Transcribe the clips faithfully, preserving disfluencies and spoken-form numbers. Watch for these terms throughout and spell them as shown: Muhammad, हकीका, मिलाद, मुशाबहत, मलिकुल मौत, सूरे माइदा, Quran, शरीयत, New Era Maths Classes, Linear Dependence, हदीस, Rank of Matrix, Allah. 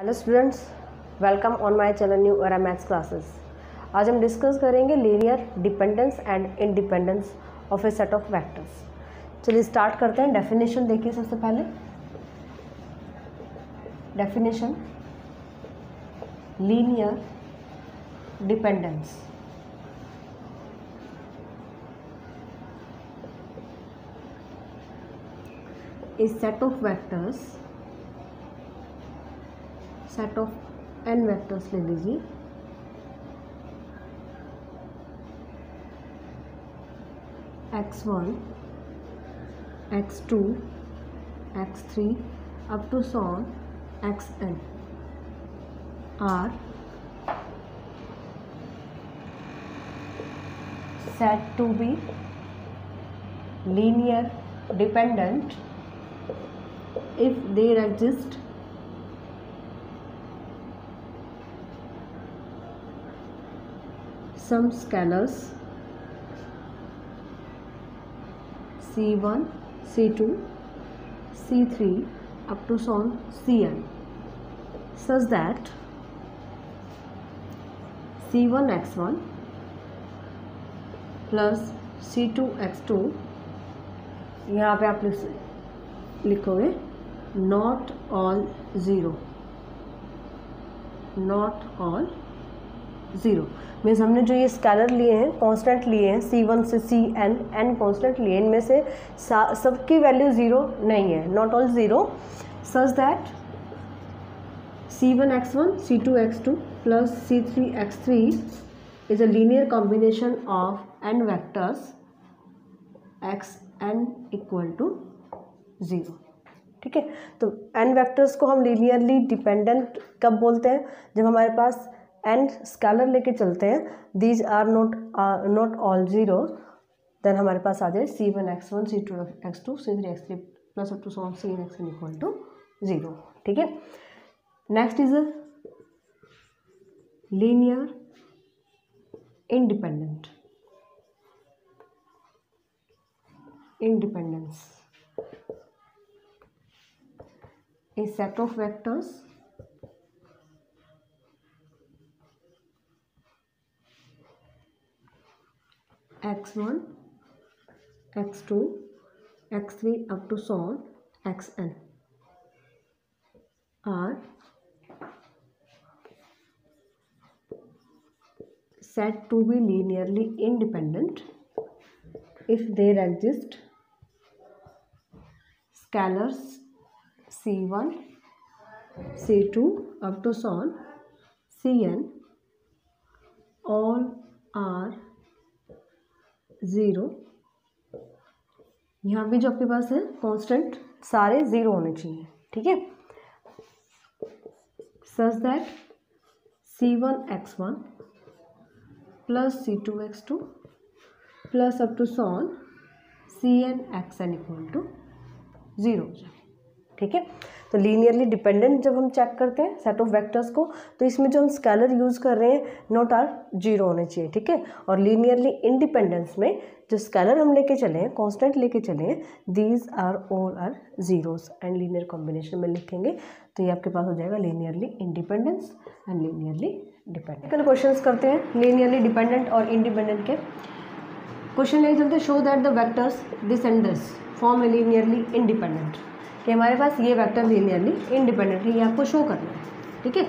Hello students, welcome on my channel new era maths classes. आज हम discuss करेंगे linear dependence and independence of a set of vectors. चलिए start करते हैं। Definition देखिए। सबसे पहले definition linear dependence. A set of vectors, set of n vectors ले लीजिए, x one x two x three up to so on x n, are set to be linear dependent if there exist some scalars c one c two c three up to so on cn such that c one x one plus c two x two यहाँ पे आप लिखोगे not all zero, not all zero. Means हमने जो ये scalar लिए हैं, constant लिए हैं, सी वन से सी एन, एन कांस्टेंट लिए, इनमें से सबकी वैल्यू ज़ीरो नहीं है, not all zero. Such that c one x one c two x two plus c three x three is a linear combination of n vectors x n equal to zero. ठीक है, तो N vectors को हम linearly dependent कब बोलते हैं? जब हमारे पास एन स्केलर लेके चलते हैं, these are not not all zero, then हमारे पास आ जाए c one x one c two x two c three x three plus up to so on c n x n equal to zero. ठीक है, next is linear independent. Independence a set of vectors x one x two x three up to so on x n are set to be linearly independent if there exist scalars c one c two up to so on c n, all are zero. यहाँ भी जो आपके पास है constant, सारे zero होने चाहिए। ठीक है, such that c one x one plus c two x two plus up to so on c n x n equal to zero हो जाए। ठीक है, तो लीनियरली डिपेंडेंट जब हम चेक करते हैं सेट ऑफ वेक्टर्स को, तो इसमें जो हम स्केलर यूज़ कर रहे हैं नॉट आर जीरो होने चाहिए। ठीक है, और लीनियरली इंडिपेंडेंस में जो स्केलर हम लेके चले हैं, कांस्टेंट लेके चले हैं, these are all are zeros and linear combination में लिखेंगे, तो ये आपके पास हो जाएगा linearly independence and linearly dependent. कल क्वेश्चन करते हैं लीनियरली डिपेंडेंट और इंडिपेंडेंट के। क्वेश्चन लेके चलते, show that the vectors this and this form a linearly independent, कि हमारे पास ये वेक्टर लीनियरली इंडिपेंडेंट है, ये आपको शो करना है। ठीक है,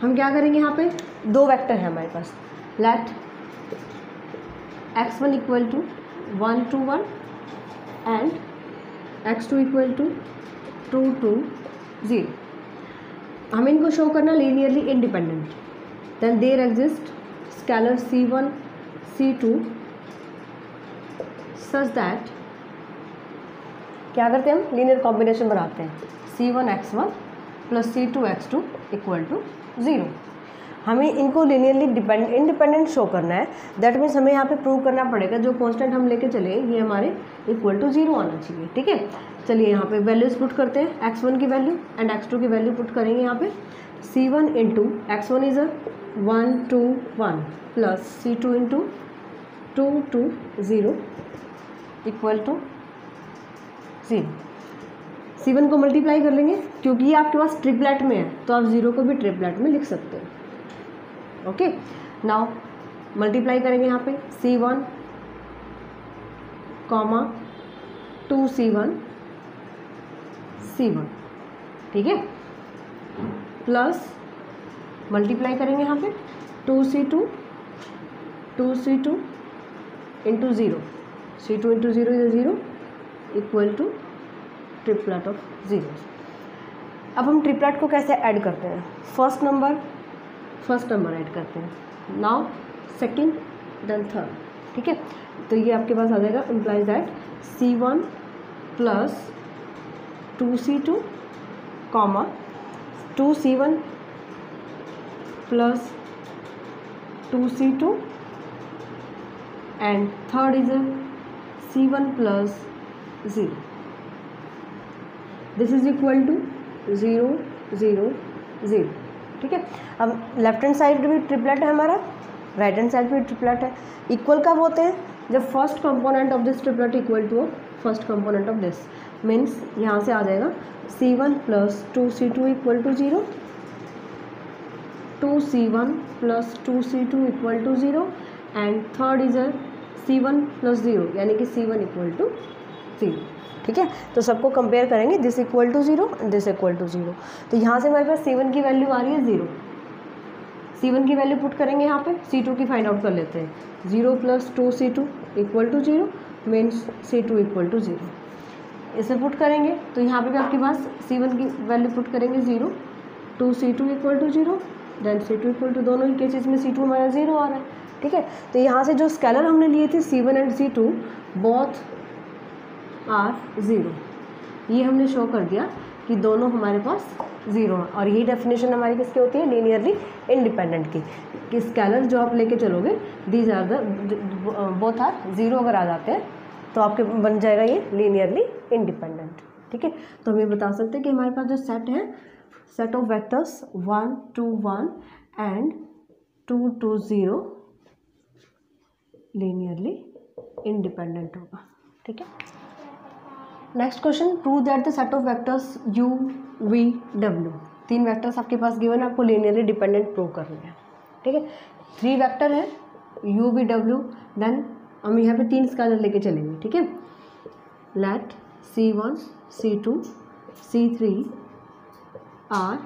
हम क्या करेंगे, यहाँ पे दो वेक्टर हैं हमारे पास, let x one equal to one two one and x two equal to two two zero. हमें इनको शो करना linearly independent. Then there exist scalar c one c two such that, क्या करते हैं हम, लीनियर कॉम्बिनेशन बनाते हैं c one x one plus c two x two equal to zero. हमें इनको लीनियरली डिपेंड इंडिपेंडेंट शो करना है। दैट मीन्स हमें यहाँ पे प्रूव करना पड़ेगा जो कांस्टेंट हम लेके चले ये हमारे इक्वल टू ज़ीरो आना चाहिए। ठीक है, चलिए यहाँ पे वैल्यूज पुट करते हैं। एक्स वन की वैल्यू एंड एक्स टू की वैल्यू पुट करेंगे। यहाँ पे c one into x one is a one two one plus c two into two two zero equal to zero. C one को multiply कर लेंगे, क्योंकि ये आपके पास ट्रिपलेट में है तो आप जीरो को भी ट्रिपलेट में लिख सकते हो। ओके, नाउ मल्टीप्लाई करेंगे यहाँ पे c one comma two c one c one ठीक है, प्लस मल्टीप्लाई करेंगे यहाँ पे two c two two c two into zero c two into zero या zero equal to triplet of zero. अब हम ट्रिपलेट को कैसे ऐड करते हैं, first number first number add करते हैं, नाउ सेकंड देन थर्ड ठीक है। तो ये आपके पास आ जाएगा implies that c one plus two c two comma two c one plus two c two and third is c one plus zero, this is equal to zero zero zero ठीक है। अब लेफ्ट हैंड साइड भी triplet है हमारा, right hand side भी triplet है। Equal कब होते हैं, जब first component of this triplet equal to first component of this, means यहाँ से आ जाएगा c one plus two c two equal to zero, two c one plus two c two equal to zero and third is a c one plus zero यानी कि c one equal to zero ठीक है। तो सबको compare करेंगे, this equal to zero this equal to zero. तो यहाँ से हमारे पास सी वन की वैल्यू आ रही है ज़ीरो, सी वन की वैल्यू पुट करेंगे यहाँ पे, सी टू की फाइंड आउट कर लेते हैं, zero plus two c two equal to zero means c two equal to zero. इसे पुट करेंगे तो यहाँ पे भी आपके पास सी वन की वैल्यू पुट करेंगे zero, two c two equal to zero then c two equal to, दोनों ही केसेज में सी टू हमारा ज़ीरो आ रहा है ठीक है। तो यहाँ से जो स्केलर हमने लिए थे c one and c two both are zero, ये हमने शो कर दिया कि दोनों हमारे पास ज़ीरो हैं। और यही डेफिनेशन हमारी किसकी होती है, लीनियरली इंडिपेंडेंट की, कि स्केलर जो आप लेके चलोगे these are the both are zero अगर आ जाते हैं तो आपके बन जाएगा ये लीनियरली इंडिपेंडेंट ठीक है। तो हम ये बता सकते हैं कि हमारे पास जो सेट है, set of vectors one two one and two two zero linearly independent होगा ठीक है। Next question, prove that the set of vectors u v डब्ल्यू, तीन वेक्टर्स आपके पास गिवन, आपको लीनियरली डिपेंडेंट प्रूव करने हैं ठीक है। थ्री वेक्टर है यू वी डब्ल्यू, देन हम यहाँ पे तीन स्केलर लेके चलेंगे ठीक है। Let c one c two c three are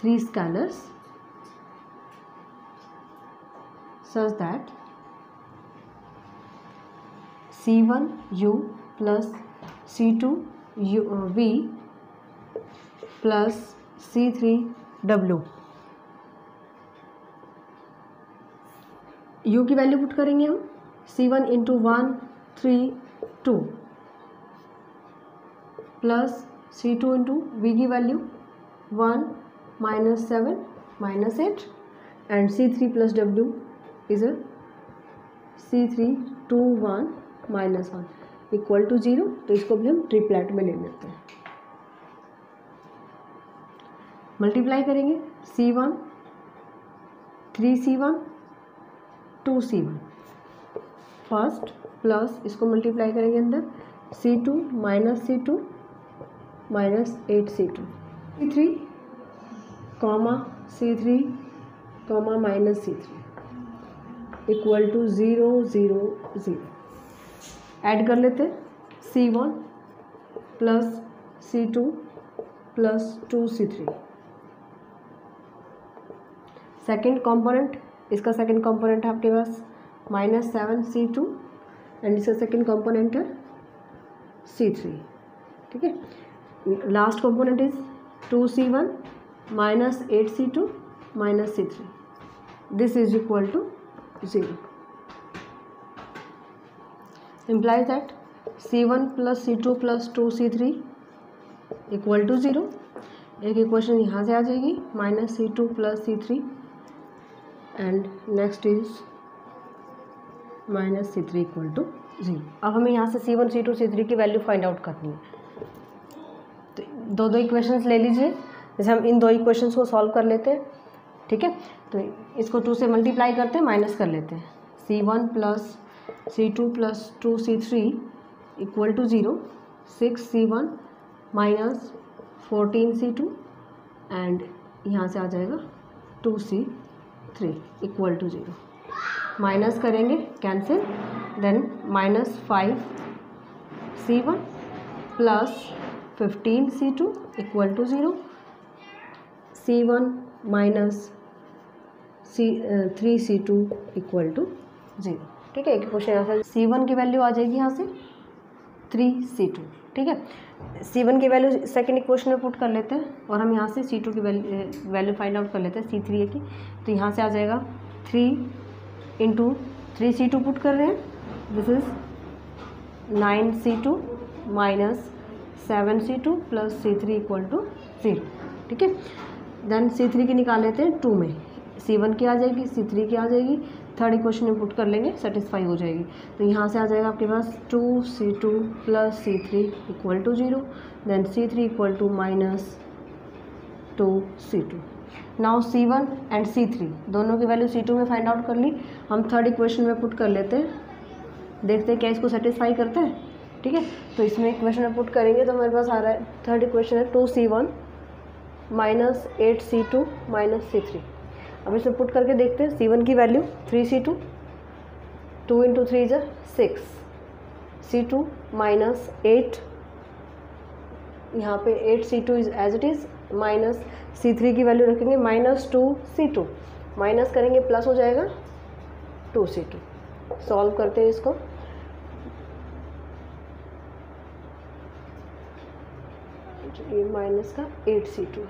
three scalars such that c one u plus c two u v plus c three w, u की वैल्यू पुट करेंगे हम c one into one three two plus c two into v की value one minus seven minus eight and c three plus w is c three two one minus one equal to zero. तो इसको भी हम triplet में ले लेते हैं, multiply करेंगे c one three c one two c one first plus इसको मल्टीप्लाई करेंगे अंदर c two minus c two minus eight c two c three comma c three comma minus c three equal to zero zero zero. Add कर लेते c one plus c two plus two c three, second component, इसका second component है आपके पास minus seven c two and इसका second component है सी three ठीक है। Last component is two c one minus eight c two minus c three, this is equal to zero. Implies that c one plus c two plus two c three equal to zero, एक equation यहाँ से आ जाएगी minus c two plus c three and next is minus c three equal to zero. अब हमें यहाँ से c one c two c three की वैल्यू फाइंड आउट करनी है, तो दो दो इक्वेशंस ले लीजिए, जैसे हम इन दो इक्वेशंस को सॉल्व कर लेते हैं ठीक है। तो इसको टू से मल्टीप्लाई करते हैं, माइनस कर लेते हैं c one plus c two plus two c three equal to zero, six c one minus fourteen c two and यहाँ से आ जाएगा two c three equal to zero. Minus करेंगे, cancel, then minus five c one plus fifteen c two equal to zero, c one minus c three c two equal to zero. ठीक है, एक question यहाँ से c one की value आ जाएगी यहाँ से थ्री सी टू। ठीक है, सी वन की वैल्यू सेकेंड इक्वेशन में पुट कर लेते हैं और हम यहाँ से सी टू की वैल्यू वैल्यू फाइंड आउट कर लेते हैं, सी थ्री है की, तो यहाँ से आ जाएगा three into three c two put कर रहे हैं, this is nine c two minus seven c two plus c three equal to zero. ठीक है, देन सी थ्री की निकाल लेते हैं टू में, सी वन की आ जाएगी, सी थ्री की आ जाएगी, थर्ड इक्वेशन में पुट कर लेंगे, सेटिस्फाई हो जाएगी। तो यहाँ से आ जाएगा आपके पास two c two plus c three equal to zero, then c three equal to minus two c two. Now c one and c three दोनों की वैल्यू सी टू में फाइंड आउट कर ली, हम थर्ड इक्वेशन में put कर लेते हैं, देखते हैं क्या इसको सेटिस्फाई करते हैं। ठीक है, तो इसमें इक्वेशन में पुट करेंगे तो हमारे पास आ रहा है थर्ड इक्वेशन है two c one minus eight c two minus c three. अब इसमें पुट करके देखते हैं, सी वन की value three c two, two into three is six c two minus eight, यहाँ पे eight c two is as it is, minus c three की value रखेंगे minus two c two, minus करेंगे plus हो जाएगा two c to. Solve करते हैं इसको, ये माइनस का एट सी टू,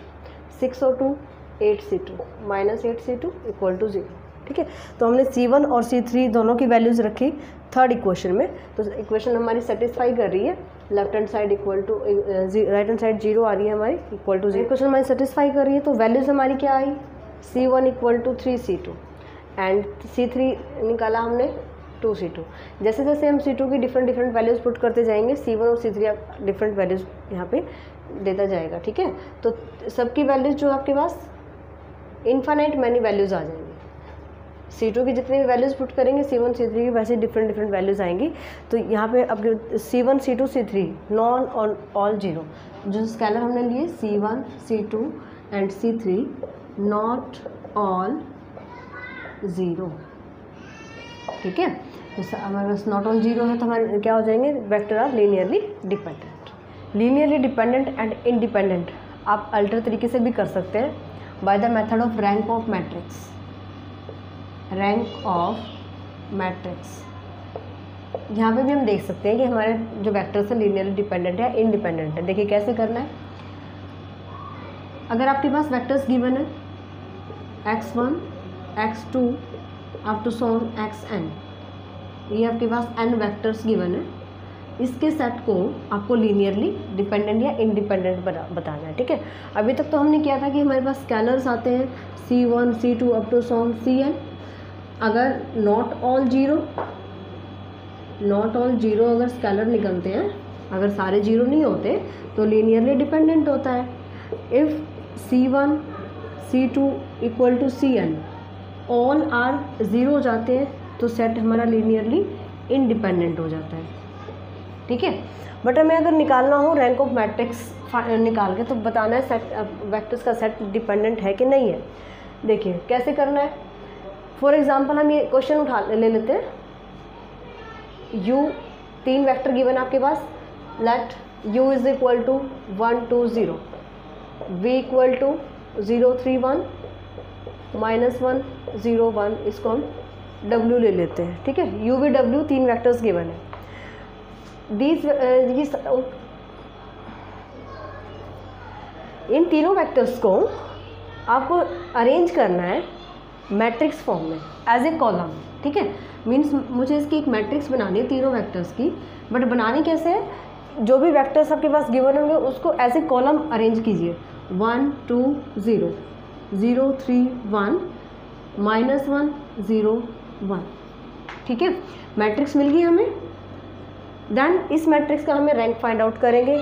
सिक्स और two eight c two minus eight c two equal to zero. ठीक है, तो हमने सी वन और सी थ्री दोनों की वैल्यूज़ रखी थर्ड इक्वेशन में, तो इक्वेशन हमारी सेटिस्फाई कर रही है, left hand side equal to right hand side zero आ रही है हमारी, इक्वल टू ज़ीरो इक्वेशन हमारी सेटिस्फाई कर रही है। तो वैल्यूज़ हमारी क्या आई, c one equal to three c two and c three निकाला हमने टू सी टू। जैसे जैसे हम सी टू की डिफरेंट डिफरेंट वैल्यूज़ पुट करते जाएंगे, सी वन और सी थ्री आप डिफरेंट वैल्यूज़ यहाँ पे देता जाएगा। ठीक है, तो सबकी वैल्यूज़ जो आपके पास इन्फाइनाइट मैनी वैल्यूज़ आ जाएंगी, सी टू की जितनी भी वैल्यूज़ पुट करेंगे सी वन सी थ्री की वैसे डिफरेंट डिफरेंट वैल्यूज़ आएंगी। तो यहाँ पे आपके c one c two c three non on all zero, जो स्केलर हमने लिए c one c two and c three not all zero. ठीक है, तो हमारे पास नॉट ऑल जीरो है तो हमारे क्या हो जाएंगे, vector are linearly dependent. Linearly dependent and independent आप अल्टर तरीके से भी कर सकते हैं, by the method of rank of matrix, rank of matrix. यहाँ पे भी हम देख सकते हैं कि हमारे जो वेक्टर्स हैं लीनियरली डिपेंडेंट है इंडिपेंडेंट है। देखिए कैसे करना है, अगर आपके पास वेक्टर्स गिवन है x one x two up to so x n, ये आपके पास एन वेक्टर्स गिवन है, इसके सेट को आपको लीनियरली डिपेंडेंट या इंडिपेंडेंट बताना है। ठीक है, अभी तक तो हमने किया था कि हमारे पास स्केलर्स आते हैं c one c two up to so on c n, अगर not all zero not all zero अगर स्केलर निकलते हैं, अगर सारे जीरो नहीं होते तो लीनियरली डिपेंडेंट होता है। If c one c two equal to c n all are zero हो जाते हैं तो सेट हमारा लीनियरली इंडिपेंडेंट हो जाता है। ठीक है, बट हमें अगर निकालना हो रैंक ऑफ मैट्रिक्स निकाल के तो बताना है सेट वेक्टर्स का सेट डिपेंडेंट है कि नहीं है। देखिए कैसे करना है, फॉर एग्जांपल हम ये क्वेश्चन उठा ले लेते हैं, यू तीन वेक्टर गिवन आपके पास, let u is equal to one two zero, v equal to zero three one minus one zero one, इसको हम डब्ल्यू ले लेते हैं। ठीक है, यू वी डब्ल्यू तीन वेक्टर्स गिवन है, These, uh, इन तीनों वेक्टर्स को आपको अरेंज करना है मैट्रिक्स फॉर्म में एज ए कॉलम। ठीक है, मीन्स मुझे इसकी एक मैट्रिक्स बनानी है तीनों वेक्टर्स की, बट बनानी कैसे है, जो भी वेक्टर्स आपके पास गिवन होंगे उसको एज ए कॉलम अरेंज कीजिए, one two zero zero three one minus one zero one. ठीक है, मैट्रिक्स मिल गई हमें, देन इस मैट्रिक्स का हमें रैंक फाइंड आउट करेंगे।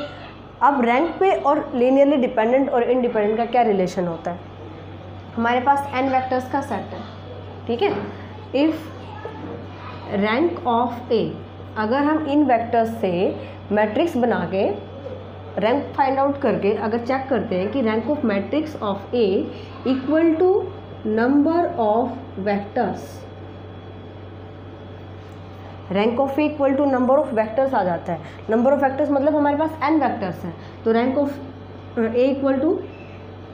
अब रैंक पे और लीनियरली डिपेंडेंट और इंडिपेंडेंट का क्या रिलेशन होता है, हमारे पास एन वेक्टर्स का सेट है। ठीक है, इफ़ रैंक ऑफ ए, अगर हम इन वेक्टर्स से मैट्रिक्स बना के रैंक फाइंड आउट करके अगर चेक करते हैं कि rank of matrix of A equal to number of vectors, rank of A equal to number of vectors आ जाता है। नंबर ऑफ वेक्टर्स मतलब हमारे पास एन वेक्टर्स हैं, तो rank of A equal to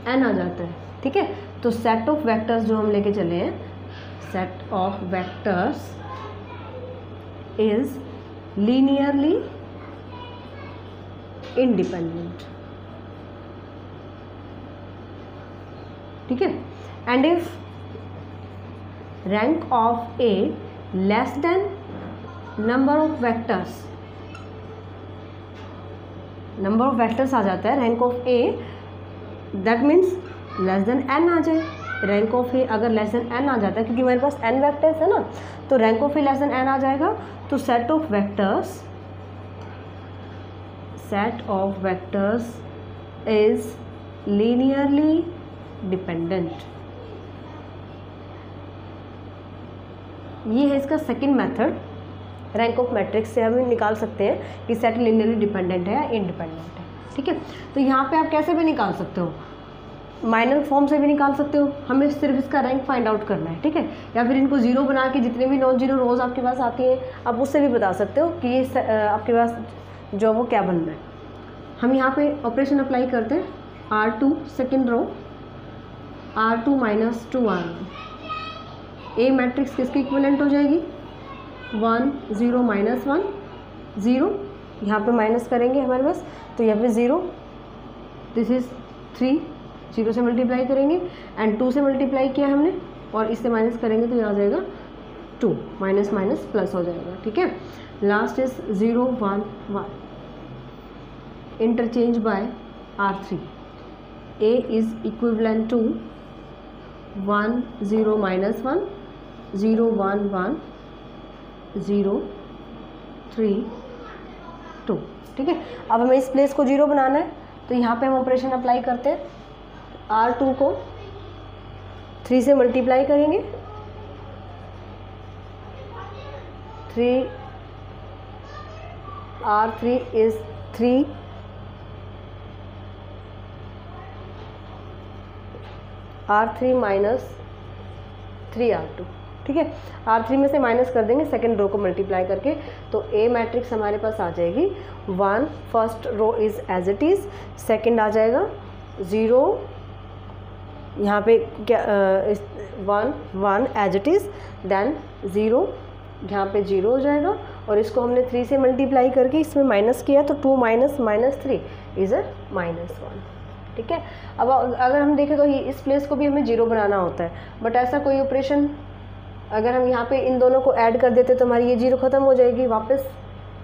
n आ जाता है। ठीक है, तो सेट ऑफ वेक्टर्स जो हम लेके चले हैं, set of vectors is linearly independent. ठीक है, and if rank of A less than number of vectors, number of vectors आ जाता है rank of A, that means less than n आ जाए। रैंक ऑफ ए अगर लेस देन एन आ जाता है, क्योंकि मेरे पास एन वेक्टर्स है ना, तो rank of A less than n आ जाएगा। तो set of vectors, set of vectors is linearly dependent. ये है इसका second method. Rank of matrix से हम निकाल सकते हैं कि सेट लीनियरली डिपेंडेंट है या इंडिपेंडेंट है। ठीक है, तो यहाँ पे आप कैसे भी निकाल सकते हो, माइनर फॉर्म से भी निकाल सकते हो, हमें सिर्फ इसका रैंक फाइंड आउट करना है। ठीक है, या फिर इनको जीरो बना के जितने भी नॉन जीरो रोज आपके पास आती हैं आप उससे भी बता सकते हो कि ये आपके पास जो वो क्या बनना है। हम यहाँ पे ऑपरेशन अप्लाई करते हैं, R two second row, R two minus two R one, A matrix किसके इक्विवेलेंट हो जाएगी, one zero minus one zero, यहाँ पे माइनस करेंगे हमारे पास, तो यहाँ पे zero, this is three, zero से मल्टीप्लाई करेंगे एंड टू से मल्टीप्लाई किया हमने और इससे माइनस करेंगे तो यहाँ आ जाएगा टू, माइनस माइनस प्लस हो जाएगा। ठीक है, last is zero one one, interchange by R three, A is equivalent to one zero minus one zero one one zero three two. ठीक है, अब हमें इस प्लेस को जीरो बनाना है, तो यहाँ पे हम ऑपरेशन अप्लाई करते हैं, आर टू को थ्री से मल्टीप्लाई करेंगे, three are three is three, are three minus three R two. ठीक है, आर थ्री में से माइनस कर देंगे सेकेंड रो को मल्टीप्लाई करके, तो ए मैट्रिक्स हमारे पास आ जाएगी one, first row is as it is, second आ जाएगा ज़ीरो, यहाँ पे क्या one one as it is, then zero, यहाँ पे ज़ीरो हो जाएगा और इसको हमने थ्री से मल्टीप्लाई करके इसमें माइनस किया, तो two minus minus three is a minus one. ठीक है, अब अगर हम देखें तो इस प्लेस को भी हमें जीरो बनाना होता है, बट ऐसा कोई ऑपरेशन, अगर हम यहाँ पे इन दोनों को ऐड कर देते तो हमारी ये जीरो ख़त्म हो जाएगी वापस।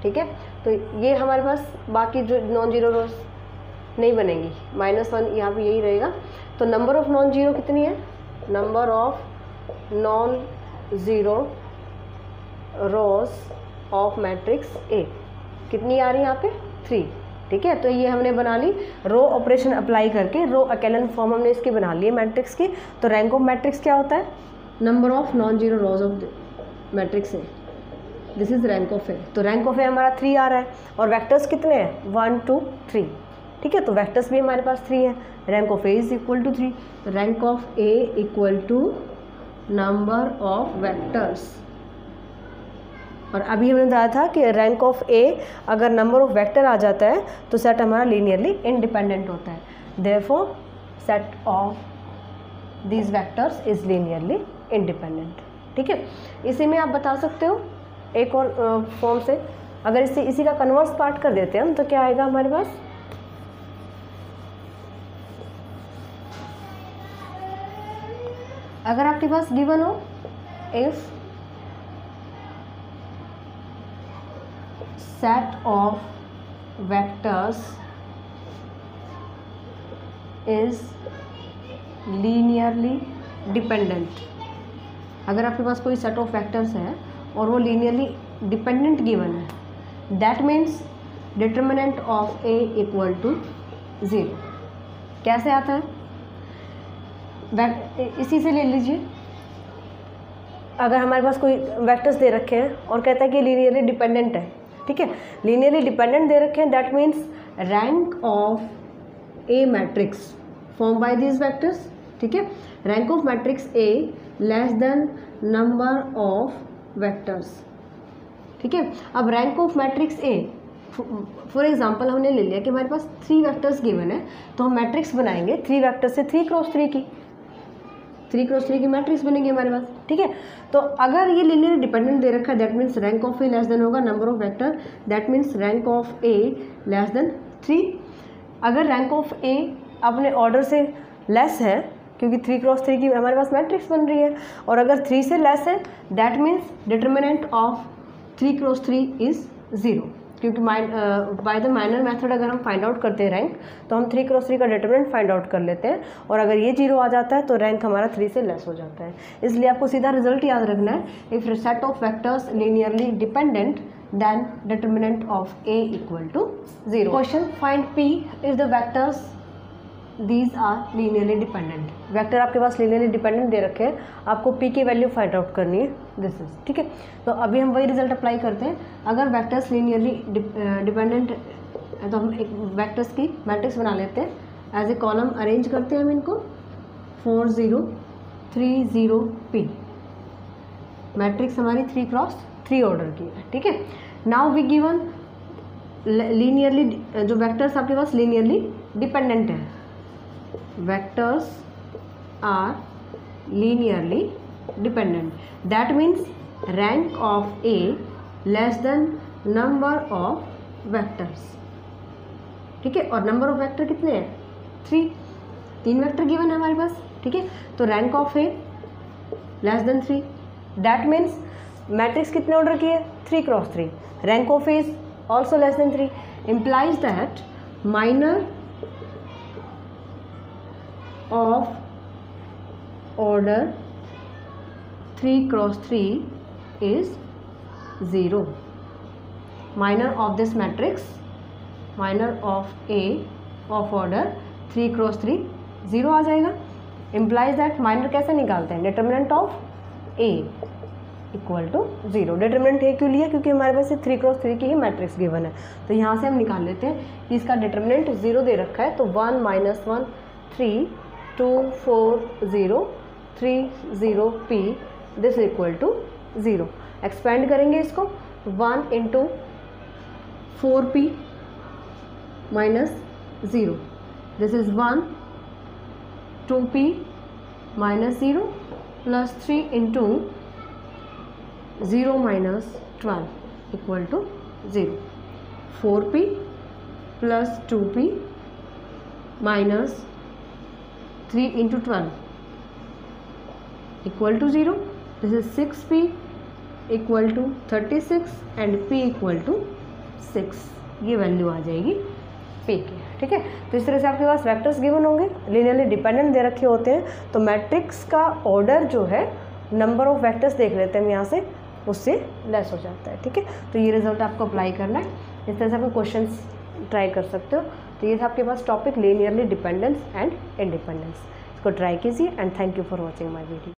ठीक है, तो ये हमारे पास बाकी जो नॉन जीरो रोज नहीं बनेंगी, माइनस वन यहाँ पे यही रहेगा। तो नंबर ऑफ़ नॉन जीरो कितनी है, number of non zero rows of matrix A कितनी आ रही है यहाँ पे, थ्री। ठीक है, तो ये हमने बना ली रो ऑपरेशन अप्लाई करके, रो अकेलन फॉर्म हमने इसकी बना ली है मैट्रिक्स की। तो रैंक ऑफ मैट्रिक्स क्या होता है, number of non zero rows of matrix है, this is rank of A. तो रैंक ऑफ ए हमारा थ्री आ रहा है और वेक्टर्स कितने हैं, वन टू थ्री। ठीक है, तो वेक्टर्स भी हमारे पास थ्री है, rank of A is equal to three, तो rank of A equal to number of vectors. और अभी हमने बताया था कि रैंक ऑफ ए अगर नंबर ऑफ वेक्टर आ जाता है तो सेट हमारा लीनियरली इंडिपेंडेंट होता है, therefore set of this vectors is linearly independent. ठीक है, इसी में आप बता सकते हो एक और फॉर्म से, अगर इसे इसी का कन्वर्स पार्ट कर देते हैं हम तो क्या आएगा हमारे पास, अगर आपके पास गिवन हो if set of vectors is linearly dependent, अगर आपके पास कोई सेट ऑफ वेक्टर्स है और वो लीनियरली डिपेंडेंट गिवन है, that means determinant of A equal to zero. कैसे आता है, इसी से ले लीजिए, अगर हमारे पास कोई वेक्टर्स दे रखे हैं और कहता है कि लीनियरली डिपेंडेंट है, ठीक है, लीनियरली डिपेंडेंट दे रखे हैं, that means rank of A matrix form by these vectors, ठीक है, rank of matrix A less than number of vectors, ठीक है। अब rank of matrix A for example हमने ले लिया कि हमारे पास थ्री वेक्टर्स गिवन है, तो हम मैट्रिक्स बनाएंगे थ्री वेक्टर्स से, थ्री क्रॉस थ्री की थ्री क्रॉस थ्री की मैट्रिक्स बनेगी हमारे पास, ठीक है। तो अगर ये लीनियर डिपेंडेंट दे रखा है that means rank of A less than होगा number of vector, that means rank of A less than three. अगर रैंक ऑफ ए अपने ऑर्डर से लेस है, क्योंकि थ्री क्रॉस थ्री की हमारे पास मैट्रिक्स बन रही है, और अगर थ्री से लेस है that means determinant of three cross three is zero, क्योंकि बाय द माइनर मेथड अगर हम फाइंड आउट करते हैं रैंक, तो हम थ्री क्रॉस थ्री का डिटरमिनेंट फाइंड आउट कर लेते हैं, और अगर ये जीरो आ जाता है तो रैंक हमारा थ्री से लेस हो जाता है। इसलिए आपको सीधा रिजल्ट याद रखना है, if set of vectors linearly dependent then determinant of A equal to zero. Question, find p if the vectors these are linearly dependent. Vector आपके पास लीनियरली डिपेंडेंट दे रखे हैं, आपको पी की वैल्यू फाइंड आउट करनी है, दिस इज, ठीक है। तो अभी हम वही रिजल्ट अप्लाई करते हैं, अगर वेक्टर्स लीनियरली डिपेंडेंट है तो हम एक वेक्टर्स की मैट्रिक्स बना लेते हैं, एज ए कॉलम अरेंज करते हैं हम इनको, four zero three zero P, matrix हमारी थ्री क्रॉस थ्री ऑर्डर की है, ठीक है। नाउ वी गिवन लीनियरली, जो वैक्टर्स आपके पास लीनियरली डिपेंडेंट है, vectors are linearly dependent, that means rank of A less than number of vectors, ठीक है, और नंबर ऑफ वेक्टर कितने हैं, थ्री, तीन वेक्टर गिवन है हमारे पास, ठीक है। तो rank of A less than three, that means matrix कितने ऑर्डर की है, three cross three, rank of A is also less than three, implies that minor of order three cross three is zero, minor of this matrix, minor of A of order three cross three zero आ जाएगा, implies that, minor कैसे निकालते हैं, determinant of A equal to zero. Determinant A क्यों लिया, क्योंकि हमारे पास थ्री क्रॉस थ्री की ही मैट्रिक्स गिवन है, तो यहाँ से हम निकाल लेते हैं कि इसका डिटरमिनेंट ज़ीरो दे रखा है, तो one minus one three two four zero three zero p this equal to zero. Expand करेंगे इसको, one into four p minus zero this is one, two p minus zero plus three into zero minus twelve equal to zero, four p plus two p minus three into twelve equal to zero, this is six p equal to thirty six and p equal to six, ये value आ जाएगी p की, ठीक है। तो इस तरह से आपके पास वेक्टर्स गिवन होंगे, लीनियरली डिपेंडेंट दे रखे होते हैं, तो मैट्रिक्स का ऑर्डर जो है नंबर ऑफ वेक्टर्स देख लेते हैं हम यहाँ से, उससे लेस हो जाता है, ठीक है। तो ये रिजल्ट आपको अप्लाई करना है, इस तरह से आपको क्वेश्चन ट्राई कर सकते हो। तो ये था आपके पास topic linearly dependence and independence, इसको ट्राई कीजिए, and thank you for watching my video.